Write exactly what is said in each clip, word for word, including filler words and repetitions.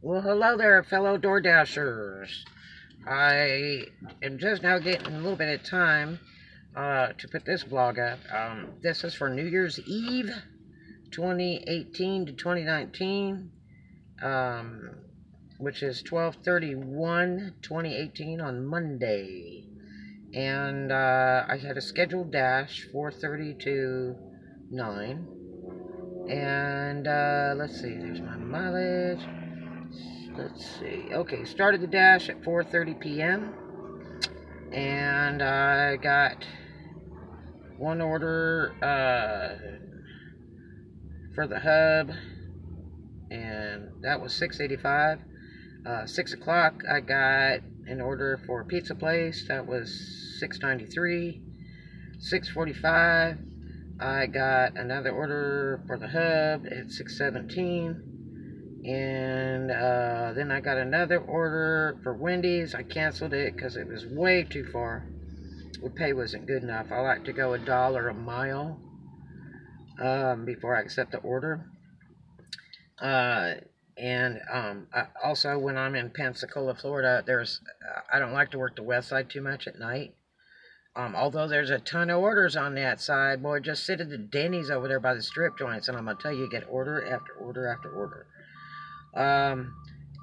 Well, hello there, fellow DoorDashers. I am just now getting a little bit of time uh, to put this vlog up. Um, this is for New Year's Eve, twenty eighteen to twenty nineteen, um, which is twelve thirty-one twenty eighteen on Monday. And uh, I had a scheduled dash, four thirty to nine. And uh, let's see, there's my mileage. Let's see. Okay, started the dash at four thirty p m and I got one order uh, for the hub, and that was six eighty-five. Uh, Six o'clock, I got an order for a pizza place. That was six ninety-three. six forty-five, I got another order for the hub at six seventeen. And uh, then I got another order for Wendy's. I canceled it because it was way too far. The pay wasn't good enough. I like to go a dollar a mile um, before I accept the order. Uh, and um, I also, when I'm in Pensacola, Florida, there's I don't like to work the west side too much at night. Um, although there's a ton of orders on that side. Boy, just sit at the Denny's over there by the strip joints, and I'm going to tell you, you get order after order after order. Um,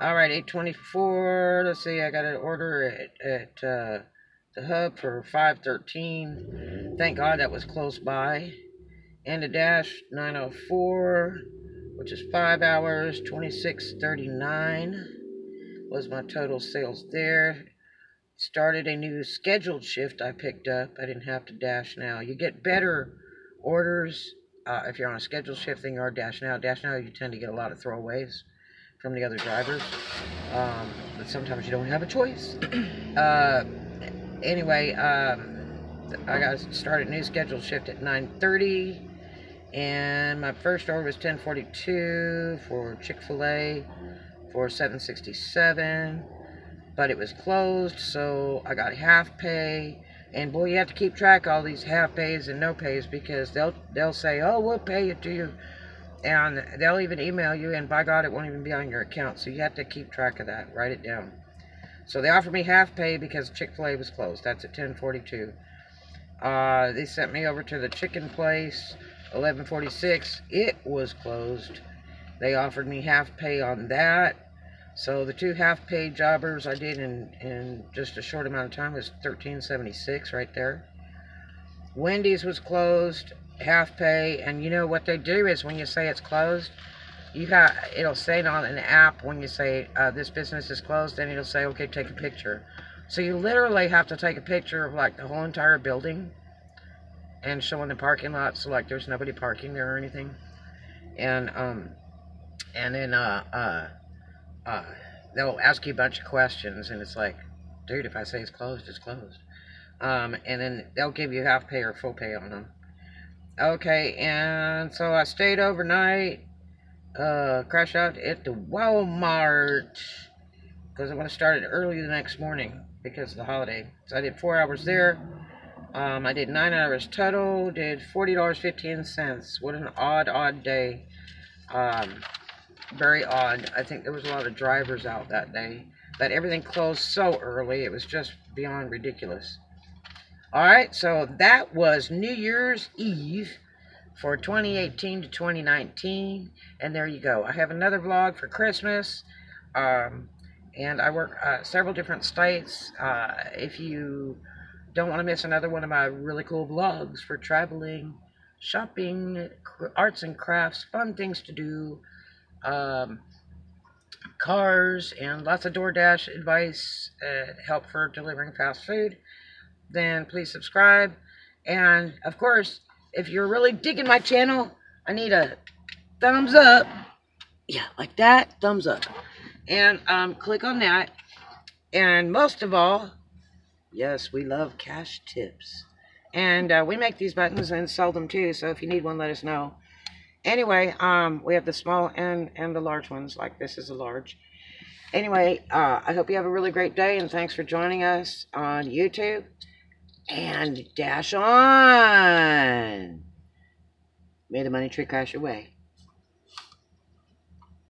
alright, eight twenty-four, let's see, I got an order at, at, uh, the hub for five thirteen, thank God that was close by, and a dash, nine oh four, which is five hours, twenty-six thirty-nine, was my total sales there. Started a new scheduled shift I picked up, I didn't have to dash now. You get better orders, uh, if you're on a scheduled shift than you are dash now. Dash now, you tend to get a lot of throwaways from the other drivers, um, but sometimes you don't have a choice. uh, anyway, um, I got started a new scheduled shift at nine thirty, and my first order was ten forty-two for Chick-fil-A for seven sixty-seven, but it was closed, so I got half pay. And boy, you have to keep track of all these half pays and no pays, because they'll they'll say, oh, we'll pay it to you. And they'll even email you, and by God, it won't even be on your account. So you have to keep track of that. Write it down. So they offered me half pay because Chick-fil-A was closed. That's at ten forty-two. Uh, they sent me over to the chicken place, eleven forty-six. It was closed. They offered me half pay on that. So the two half pay jobbers I did in, in just a short amount of time was thirteen seventy-six right there. Wendy's was closed. Half pay. And you know what they do is when you say it's closed, you got it'll say it on an app. When you say uh, this business is closed, then it'll say, okay, take a picture. So you literally have to take a picture of like the whole entire building and showing the parking lot, so like there's nobody parking there or anything. And um and then uh uh uh they'll ask you a bunch of questions, and it's like, dude, if I say it's closed, it's closed. Um and then they'll give you half pay or full pay on them. Okay, and so I stayed overnight, uh, crashed out at the Walmart, because I want to start it early the next morning, because of the holiday. So I did four hours there, um, I did nine hours total, did forty dollars and fifteen cents, what an odd, odd day, um, very odd. I think there was a lot of drivers out that day, but everything closed so early, it was just beyond ridiculous. Alright, so that was New Year's Eve for twenty eighteen to twenty nineteen, and there you go. I have another vlog for Christmas, um, and I work uh, several different states. Uh, if you don't want to miss another one of my really cool vlogs for traveling, shopping, arts and crafts, fun things to do, um, cars, and lots of DoorDash advice, uh, help for delivering fast food, then please subscribe. And of course, if you're really digging my channel, I need a thumbs up. Yeah, like that, thumbs up. And um, click on that. And most of all, yes, we love cash tips. And uh, we make these buttons and sell them too, so if you need one, let us know. Anyway, um, we have the small and, and the large ones, like this is a large. Anyway, uh, I hope you have a really great day, and thanks for joining us on YouTube. And dash on! May the money tree crash your way.